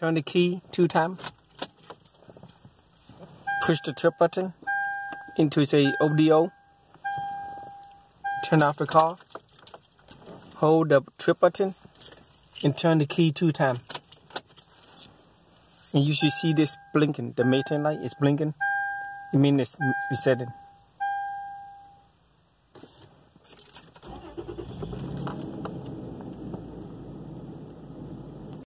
Turn the key 2 times. Push the trip button into say OBD. Turn off the car. Hold the trip button and turn the key 2 times. And you should see this blinking. The maintenance light is blinking. It means it's resetting.